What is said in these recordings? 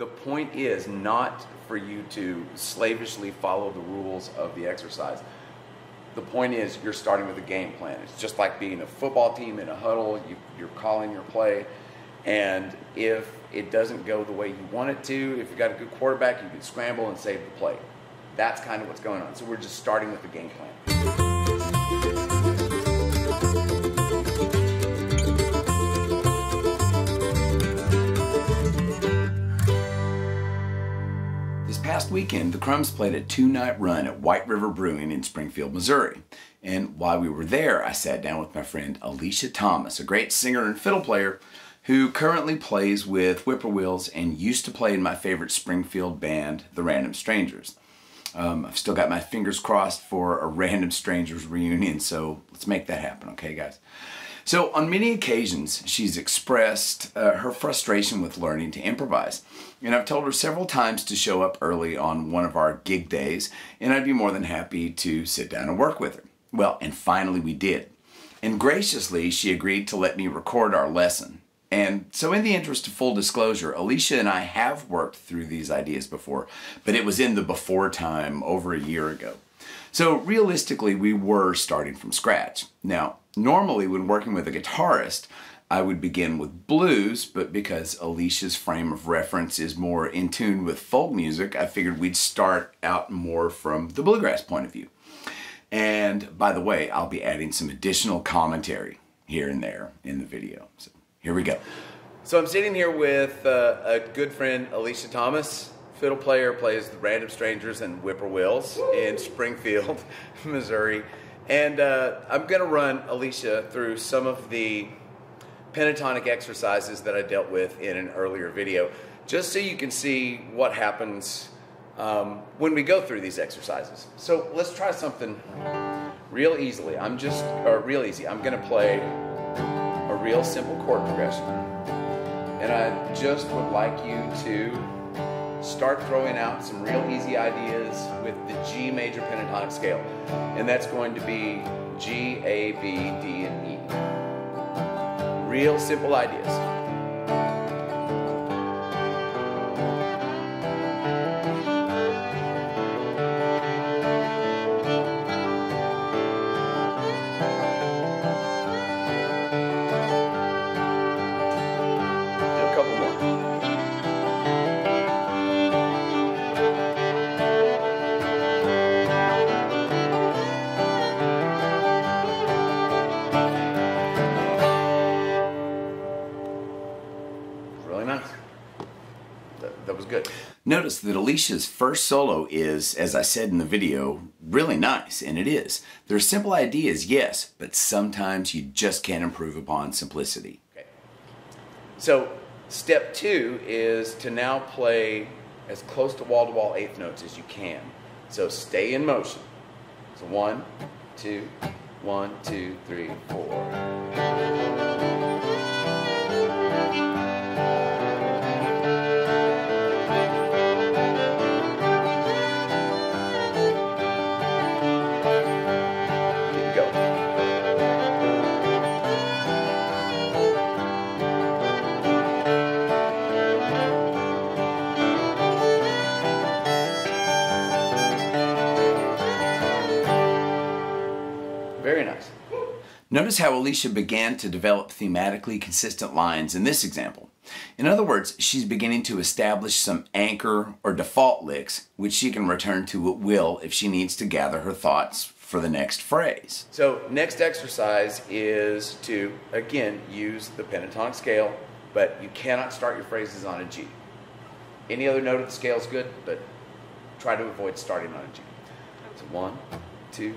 The point is not for you to slavishly follow the rules of the exercise. The point is you're starting with a game plan. It's just like being a football team in a huddle. You're calling your play. And if it doesn't go the way you want it to, if you got a good quarterback, you can scramble and save the play. That's kind of what's going on. So we're just starting with the game plan. Last weekend, the Crumbs played a two-night run at White River Brewing in Springfield, Missouri. And while we were there, I sat down with my friend Alicia Thomas, a great singer and fiddle player who currently plays with Whippoorwills and used to play in my favorite Springfield band, The Random Strangers. I've still got my fingers crossed for a Random Strangers reunion, so let's make that happen, okay, guys? So on many occasions, she's expressed her frustration with learning to improvise. And I've told her several times to show up early on one of our gig days, and I'd be more than happy to sit down and work with her. Well, and finally we did. And graciously, she agreed to let me record our lesson. And so in the interest of full disclosure, Alicia and I have worked through these ideas before, but it was in the before time over a year ago. So realistically, we were starting from scratch. Now, normally when working with a guitarist, I would begin with blues, but because Alicia's frame of reference is more in tune with folk music, I figured we'd start out more from the bluegrass point of view. And by the way, I'll be adding some additional commentary here and there in the video. So here we go. So I'm sitting here with a good friend, Alicia Thomas, fiddle player, plays the Random Strangers and Whippoorwills in Springfield, Missouri. And I'm going to run Alicia through some of the pentatonic exercises that I dealt with in an earlier video, just so you can see what happens when we go through these exercises. So let's try something real easily. I'm going to play a real simple chord progression. And I just would like you to start throwing out some real easy ideas with the G major pentatonic scale. And that's going to be G, A, B, D, and E. Real simple ideas. That was good. Notice that Alicia's first solo is, as I said in the video, really nice, and it is. There are simple ideas, yes, but sometimes you just can't improve upon simplicity. Okay. So step two is to now play as close to wall eighth notes as you can. So stay in motion. So one, two, three, four. Very nice. Notice how Alicia began to develop thematically consistent lines in this example. In other words, she's beginning to establish some anchor or default licks, which she can return to at will if she needs to gather her thoughts for the next phrase. So next exercise is to, again, use the pentatonic scale, but you cannot start your phrases on a G. Any other note of the scale is good, but try to avoid starting on a G. So one, two,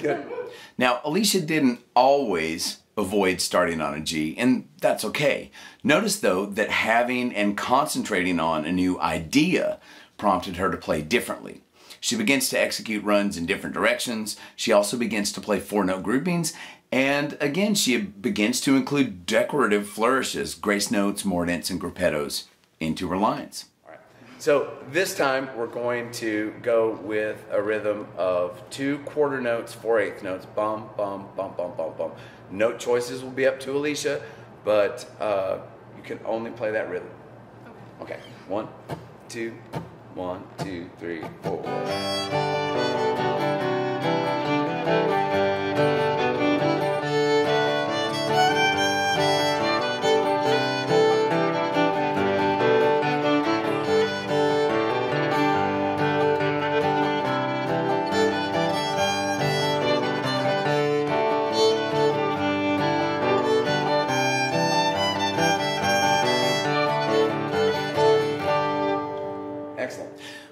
Good. Now, Alicia didn't always avoid starting on a G, and that's okay. Notice though that having and concentrating on a new idea prompted her to play differently. She begins to execute runs in different directions. She also begins to play four-note groupings, and again she begins to include decorative flourishes, grace notes, mordents, and gruppettos into her lines. So this time we're going to go with a rhythm of 2 quarter notes, 4/8 notes, bum, bum, bum, bum, bum, bum. Note choices will be up to Alicia, but you can only play that rhythm. Okay, 1, 2, 1, 2, 3, 4.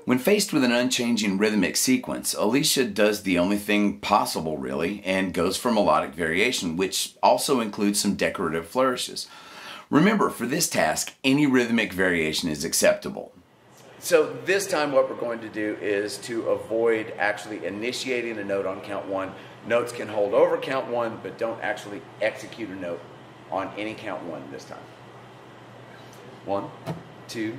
When faced with an unchanging rhythmic sequence, Alicia does the only thing possible really and goes for melodic variation, which also includes some decorative flourishes. Remember, for this task, any rhythmic variation is acceptable. So this time what we're going to do is to avoid actually initiating a note on count one. Notes can hold over count one, but don't actually execute a note on any count one this time. 1, 2,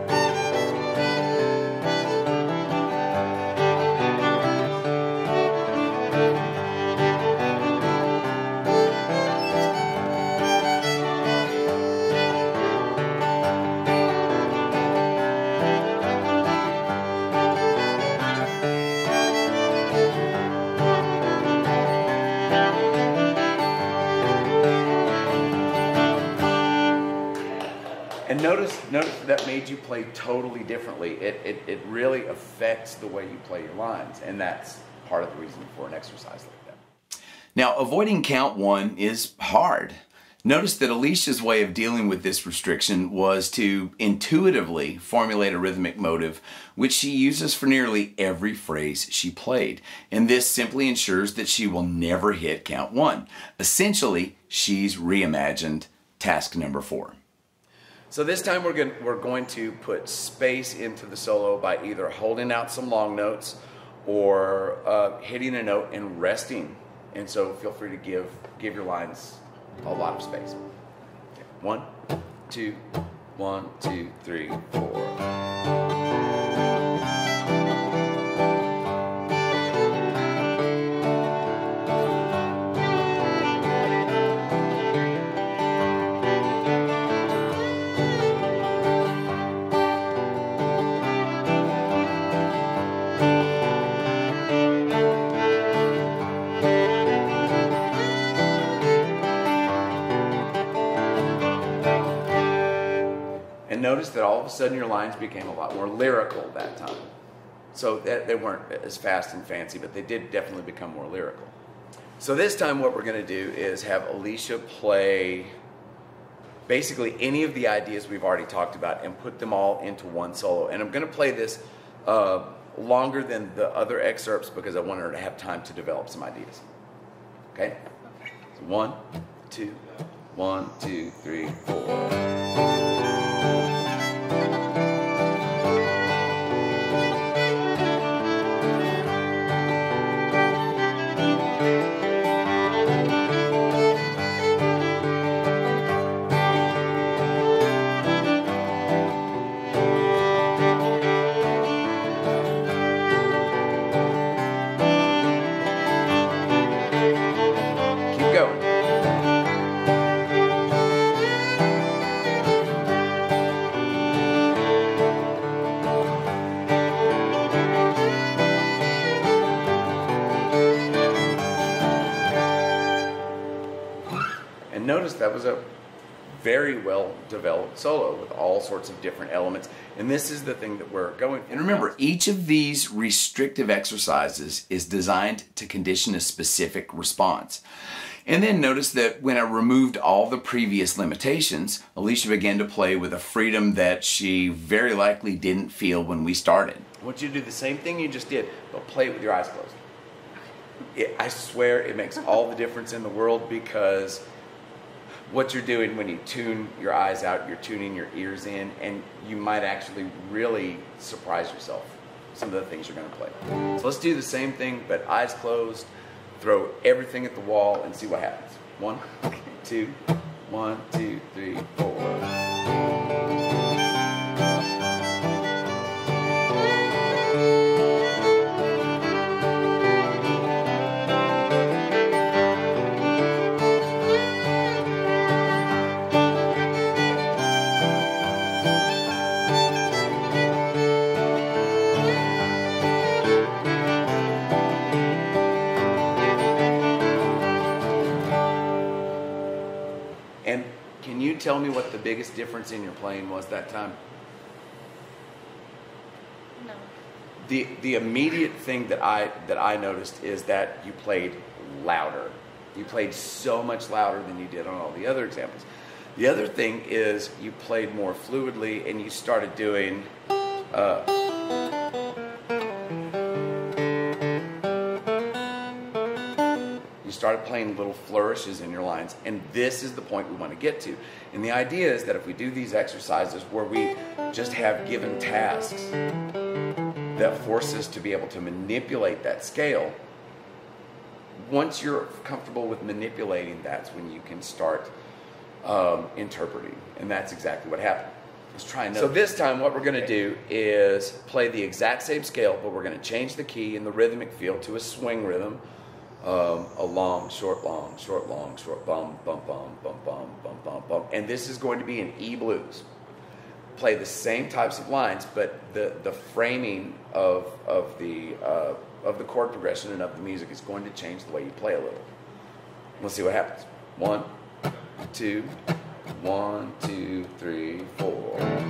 And notice that made you play totally differently. It really affects the way you play your lines, and that's part of the reason for an exercise like that. Now, avoiding count one is hard. Notice that Alicia's way of dealing with this restriction was to intuitively formulate a rhythmic motive, which she uses for nearly every phrase she played. And this simply ensures that she will never hit count one. Essentially, she's reimagined task number 4. So this time we're going to put space into the solo by either holding out some long notes or hitting a note and resting. And so feel free to give your lines a lot of space. 1, 2, 1, 2, 3, 4. Notice that all of a sudden your lines became a lot more lyrical that time. So they weren't as fast and fancy, but they did definitely become more lyrical. So this time what we're going to do is have Alicia play basically any of the ideas we've already talked about and put them all into one solo. And I'm going to play this longer than the other excerpts because I want her to have time to develop some ideas. Okay? So 1, 2, 1, 2, 3, 4. Notice that was a very well developed solo with all sorts of different elements, and this is the thing that we're going for. And remember, each of these restrictive exercises is designed to condition a specific response. And then notice that when I removed all the previous limitations, Alicia began to play with a freedom that she very likely didn't feel when we started. I want you to do the same thing you just did, but play it with your eyes closed. I swear it makes all the difference in the world, because what you're doing when you tune your eyes out, you're tuning your ears in, and you might actually really surprise yourself some of the things you're going to play. So let's do the same thing, but eyes closed, throw everything at the wall and see what happens. 1, 2, 1, 2, 3, 4. Tell me what the biggest difference in your playing was that time. No. The immediate thing that I noticed is that you played louder. You played so much louder than you did on all the other examples. The other thing is you played more fluidly, and you started doing started playing little flourishes in your lines, and this is the point we want to get to. And the idea is that if we do these exercises where we just have given tasks that force us to be able to manipulate that scale, once you're comfortable with manipulating, that's when you can start interpreting, and that's exactly what happened. Let's try another. So this time what we're going to do is play the exact same scale, but we're going to change the key and the rhythmic feel to a swing rhythm. A long, short, long, short, long, short, bum, bum, bum, bum, bum, bum, bum, bum. And this is going to be an E blues. Play the same types of lines, but the framing of the chord progression and of the music is going to change the way you play a little. Let's see what happens. 1, 2, 1, 2, 3, 4.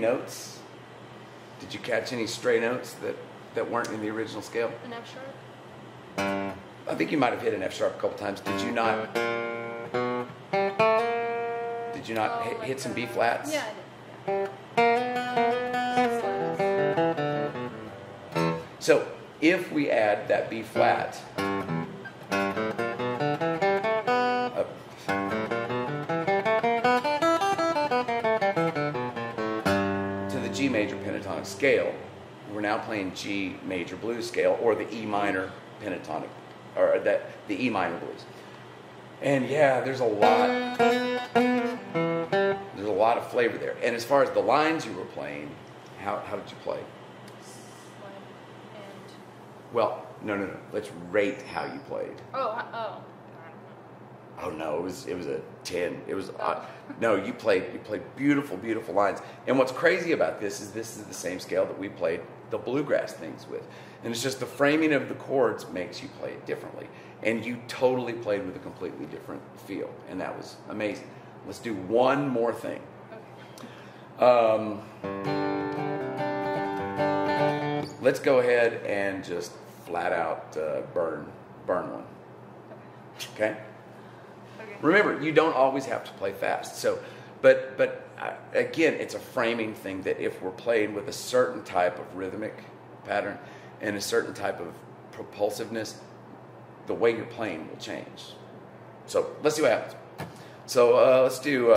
Notes? Did you catch any stray notes that weren't in the original scale? An F sharp? I think you might have hit an F sharp a couple times. Did you not? Did you not hit some B flats? Yeah, I did. Yeah. So if we add that B flat up. G major pentatonic scale, we're now playing G major blues scale, or the E minor pentatonic, or the E minor blues. And yeah, there's a lot of flavor there. And as far as the lines you were playing, how did you play? Well, no. Let's rate how you played. Oh. Oh no, it was a 10. It was no. You played beautiful lines. And what's crazy about this is the same scale that we played the bluegrass things with, and it's just the framing of the chords makes you play it differently. And you totally played with a completely different feel, and that was amazing. Let's do one more thing. Okay. Let's go ahead and just flat out burn one. Okay. Remember, you don't always have to play fast. So, but again, it's a framing thing that if we're playing with a certain type of rhythmic pattern and a certain type of propulsiveness, the way you're playing will change. So let's see what happens. So let's do.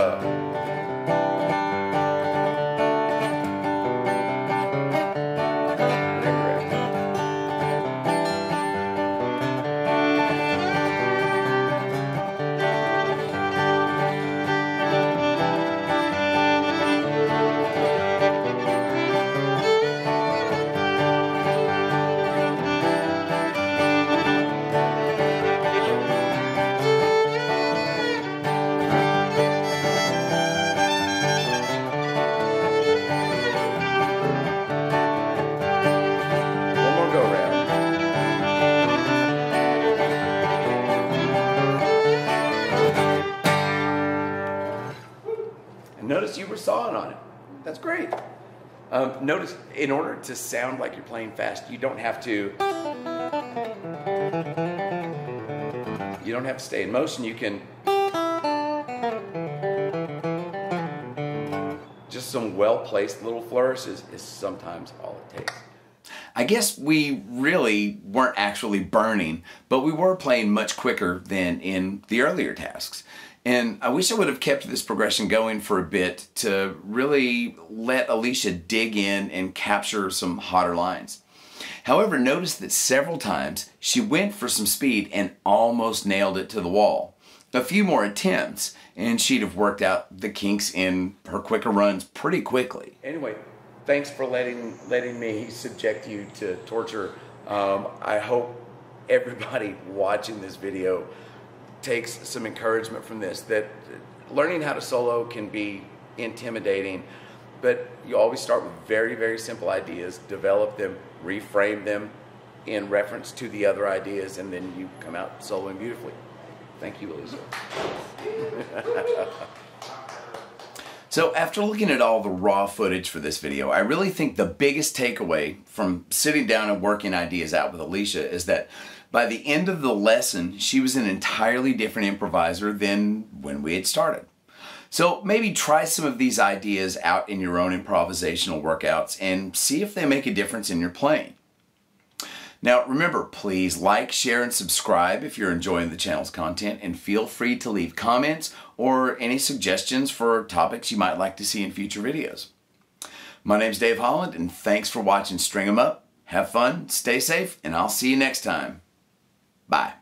That's great. Notice, in order to sound like you're playing fast, you don't have to. You don't have to stay in motion. You can just some well-placed little flourishes is sometimes all it takes. I guess we really weren't actually burning, but we were playing much quicker than in the earlier tasks. And I wish I would have kept this progression going for a bit to really let Alicia dig in and capture some hotter lines. However, notice that several times she went for some speed and almost nailed it to the wall. A few more attempts and she'd have worked out the kinks in her quicker runs pretty quickly. Anyway, thanks for letting me subject you to torture. I hope everybody watching this video takes some encouragement from this, that learning how to solo can be intimidating, but you always start with very, very simple ideas, develop them, reframe them in reference to the other ideas, and then you come out soloing beautifully. Thank you, Alicia. So after looking at all the raw footage for this video, I really think the biggest takeaway from sitting down and working ideas out with Alicia is that by the end of the lesson, she was an entirely different improviser than when we had started. So maybe try some of these ideas out in your own improvisational workouts and see if they make a difference in your playing. Now remember, please like, share, and subscribe if you're enjoying the channel's content, and feel free to leave comments or any suggestions for topics you might like to see in future videos. My name's Dave Holland, and thanks for watching String 'Em Up. Have fun, stay safe, and I'll see you next time. Bye.